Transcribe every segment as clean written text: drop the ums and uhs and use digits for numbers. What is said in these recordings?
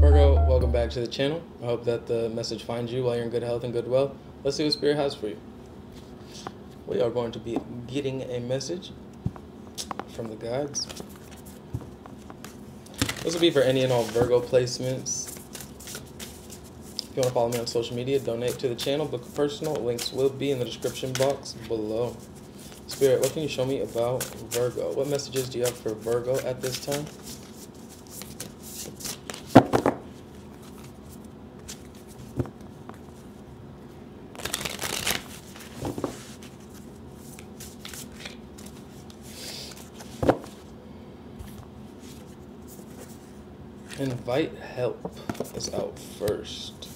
Virgo, welcome back to the channel. I hope that the message finds you while you're in good health and good wealth. Let's see what Spirit has for you. We are going to be getting a message from the gods. This will be for any and all Virgo placements. If you want to follow me on social media, donate to the channel, book a personal, links will be in the description box below. Spirit, what can you show me about Virgo? What messages do you have for Virgo at this time? Invite help is out first.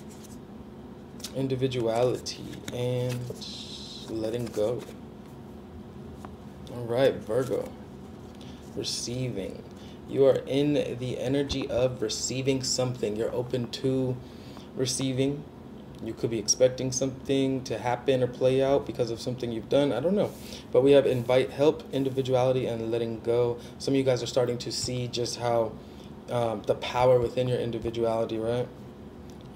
Individuality and letting go. All right, Virgo, receiving. You are in the energy of receiving something. You're open to receiving. You could be expecting something to happen or play out because of something you've done. I don't know. But we have invite help, individuality, and letting go. Some of you guys are starting to see just how the power within your individuality, right?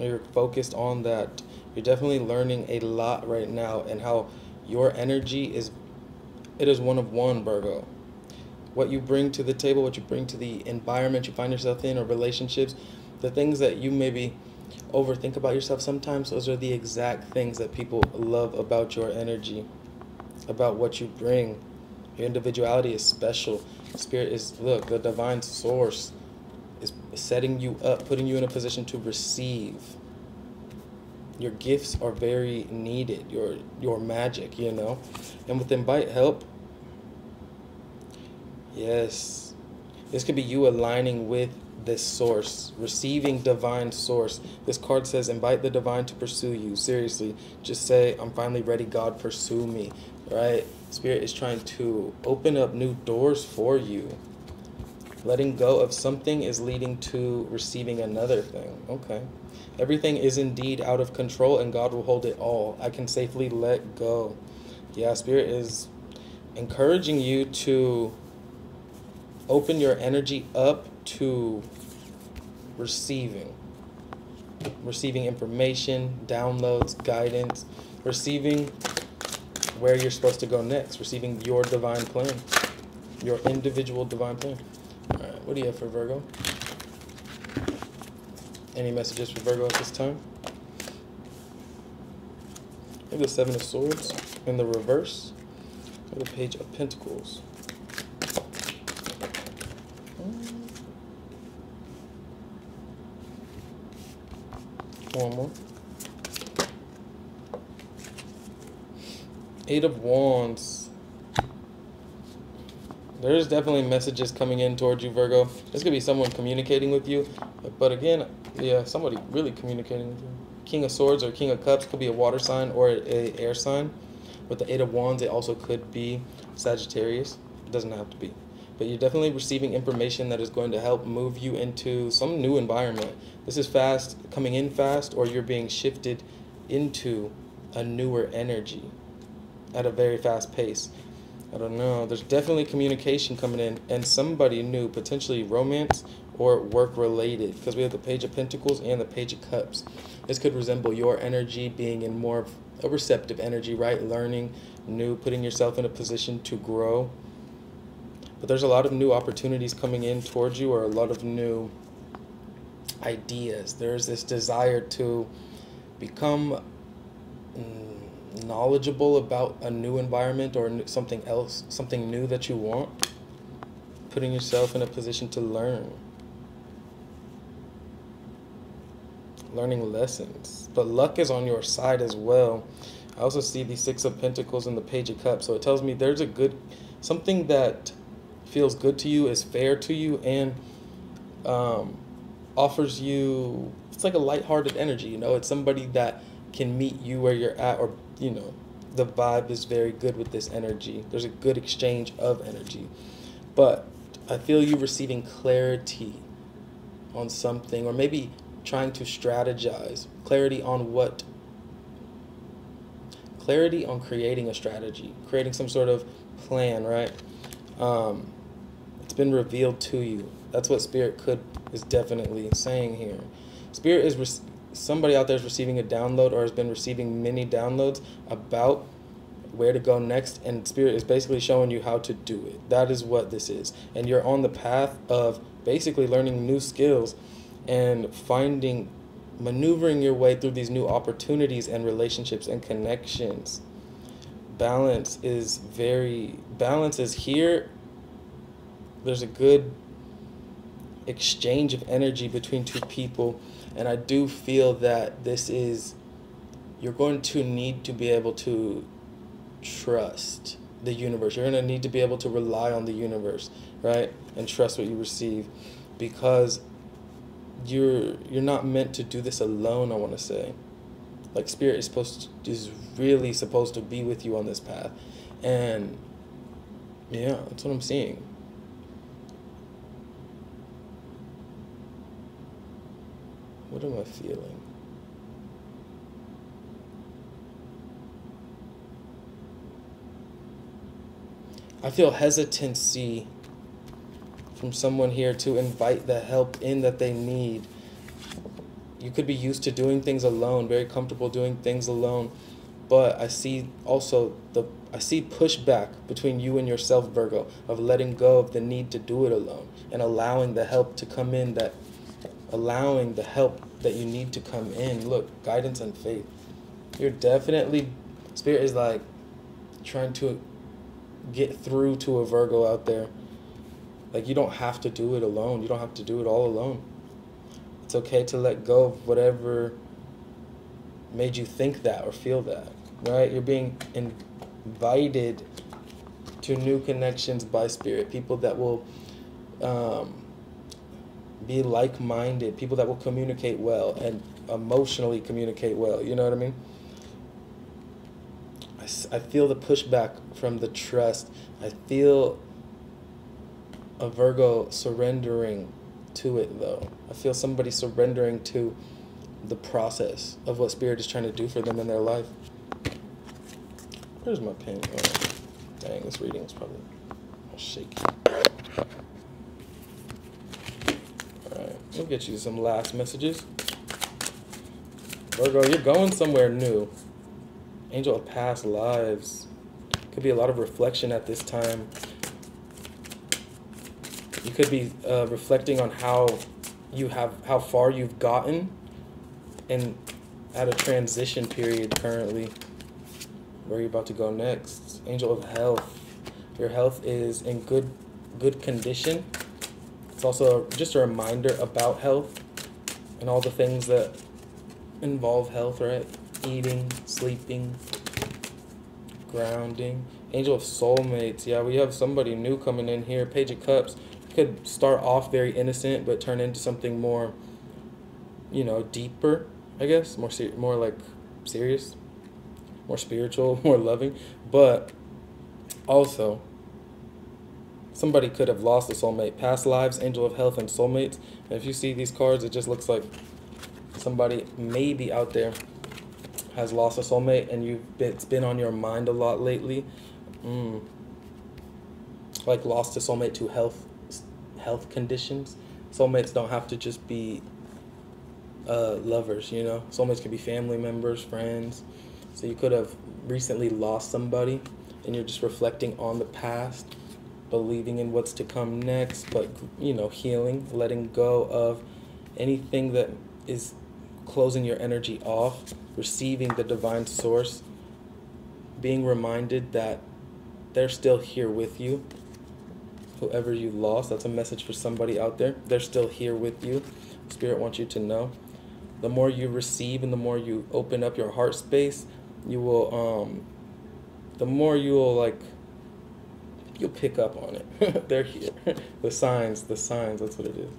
You're focused on that. You're definitely learning a lot right now, and how your energy is, it is one of one, Virgo. What you bring to the table, what you bring to the environment you find yourself in, or relationships, the things that you maybe overthink about yourself sometimes, those are the exact things that people love about your energy, about what you bring. Your individuality is special. Spirit is, look, the divine source is setting you up, putting you in a position to receive. Your gifts are very needed, your magic, you know. And with invite help, yes, this could be you aligning with this source, receiving divine source. This card says, invite the divine to pursue you. Seriously, just say, I'm finally ready, God, pursue me, right? Spirit is trying to open up new doors for you. Letting go of something is leading to receiving another thing. Okay. Everything is indeed out of control, and God will hold it all. I can safely let go. Yeah, Spirit is encouraging you to open your energy up to receiving. Receiving information, downloads, guidance. Receiving where you're supposed to go next. Receiving your divine plan. Your individual divine plan. All right, what do you have for Virgo? Any messages for Virgo at this time? We have the Seven of Swords in the reverse. We have the Page of Pentacles. One more. Eight of Wands. There's definitely messages coming in towards you, Virgo. This could be someone communicating with you. But again, yeah, somebody really communicating with you. King of Swords or King of Cups could be a water sign or an air sign. With the Eight of Wands, it also could be Sagittarius. It doesn't have to be. But you're definitely receiving information that is going to help move you into some new environment. This is fast, coming in fast, or you're being shifted into a newer energy at a very fast pace. I don't know. There's definitely communication coming in, and somebody new, potentially romance or work related, because we have the Page of Pentacles and the Page of Cups. This could resemble your energy being in more of a receptive energy, right? Learning new, putting yourself in a position to grow. But there's a lot of new opportunities coming in towards you, or a lot of new ideas. There's this desire to become knowledgeable about a new environment or something else, something new that you want, putting yourself in a position to learn, learning lessons. But luck is on your side as well. I also see the Six of Pentacles and the Page of Cups, so it tells me there's a good, something that feels good to you, is fair to you, and offers you, it's like a lighthearted energy, you know. It's somebody that can meet you where you're at, or, you know, the vibe is very good with this energy. There's a good exchange of energy. But I feel you receiving clarity on something, or maybe trying to strategize. Clarity on what? Clarity on creating a strategy, creating some sort of plan, right? It's been revealed to you. That's what Spirit is definitely saying here. Spirit is somebody out there is receiving a download or has been receiving many downloads about where to go next, and Spirit is basically showing you how to do it. That is what this is, and you're on the path of basically learning new skills and finding, maneuvering your way through these new opportunities and relationships and connections. Balance is here. There's a good exchange of energy between two people, and I do feel that this is, you're going to need to be able to trust the universe. You're going to need to be able to rely on the universe, right? And trust what you receive, because you're not meant to do this alone, I want to say. Like, Spirit is really supposed to be with you on this path. And yeah, that's what I'm seeing. What am I feeling? I feel hesitancy from someone here to invite the help in that they need. You could be used to doing things alone, very comfortable doing things alone, but I see also I see pushback between you and yourself, Virgo, of letting go of the need to do it alone and allowing the help to come in, allowing the help that you need to come in. Look, guidance and faith. You're definitely, Spirit is like trying to get through to a Virgo out there. Like, you don't have to do it alone. You don't have to do it all alone. It's okay to let go of whatever made you think that or feel that, right? You're being invited to new connections by Spirit. People that will be like-minded. People that will communicate well and emotionally communicate well. You know what I mean? I feel the pushback from the trust. I feel a Virgo surrendering to it, though. I feel somebody surrendering to the process of what Spirit is trying to do for them in their life. Where's my pen? Oh, dang, this reading is probably all shaky. All right, we'll get you some last messages. Virgo, you're going somewhere new. Angel of past lives. Could be a lot of reflection at this time. You could be reflecting on how far you've gotten, and at a transition period currently, where you're about to go next. Angel of health. Your health is in good condition. It's also just a reminder about health and all the things that involve health, right? Eating, sleeping, grounding. Angel of soulmates. Yeah, we have somebody new coming in here. Page of cups. You could start off very innocent, but turn into something more, you know, deeper, I guess. More like serious, more spiritual, more loving. But also, somebody could have lost a soulmate. Past lives, angel of health, and soulmates. And if you see these cards, it just looks like somebody maybe out there has lost a soulmate, and it's been on your mind a lot lately. Like, lost a soulmate to health conditions. Soulmates don't have to just be lovers, you know. Soulmates can be family members, friends. So you could have recently lost somebody, and you're just reflecting on the past, believing in what's to come next, but, you know, healing, letting go of anything that is closing your energy off, receiving the divine source, being reminded that they're still here with you, whoever you lost. That's a message for somebody out there. They're still here with you. Spirit wants you to know. The more you receive and the more you open up your heart space, you will, the more you will, like, you'll pick up on it. They're here. The signs, that's what it is.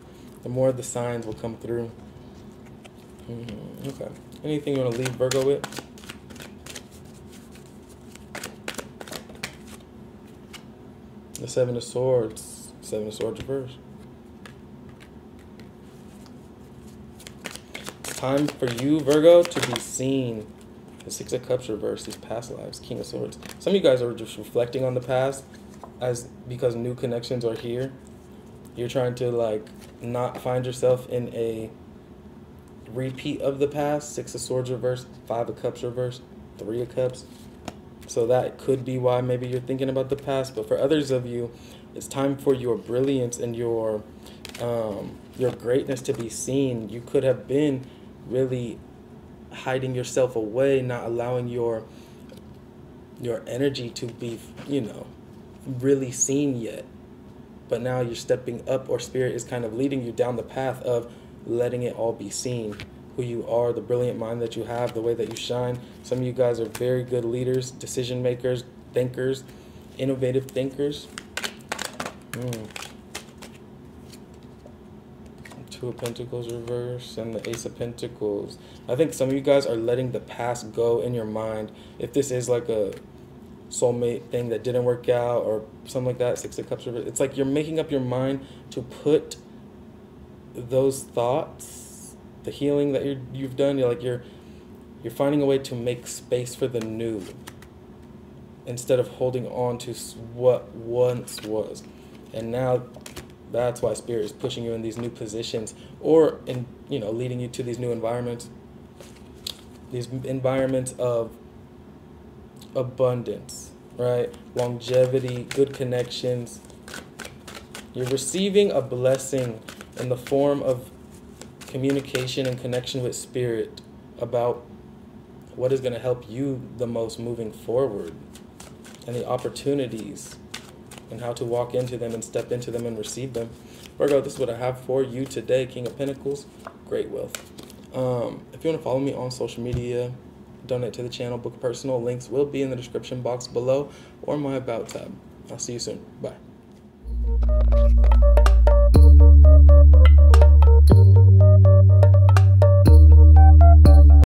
The more the signs will come through. Okay. Anything you want to leave Virgo with? The Seven of Swords. Seven of Swords reverse. Time for you, Virgo, to be seen. The Six of Cups reversed is past lives, King of Swords. Some of you guys are just reflecting on the past because new connections are here. You're trying to like not find yourself in a repeat of the past. Six of Swords reversed, Five of Cups reversed, Three of Cups. So that could be why maybe you're thinking about the past. But for others of you, it's time for your brilliance and your greatness to be seen. You could have been really hiding yourself away, not allowing your energy to be, you know, really seen yet. But now you're stepping up, or Spirit is kind of leading you down the path of letting it all be seen. Who you are, the brilliant mind that you have, the way that you shine. Some of you guys are very good leaders, decision makers, thinkers, innovative thinkers. Two of Pentacles reverse and the Ace of Pentacles. I think some of you guys are letting the past go in your mind. If this is like a soulmate thing that didn't work out or something like that, Six of Cups reverse. It's like you're making up your mind to put those thoughts, the healing that you've done, you're finding a way to make space for the new instead of holding on to what once was. And now that's why Spirit is pushing you in these new positions, or in, you know, leading you to these new environments, these environments of abundance, right? Longevity, good connections. You're receiving a blessing in the form of communication and connection with Spirit about what is going to help you the most moving forward, and the opportunities and how to walk into them and step into them and receive them. Virgo, this is what I have for you today. King of Pentacles, great wealth. If you want to follow me on social media, donate to the channel, book personal, links will be in the description box below or my about tab. I'll see you soon. Bye.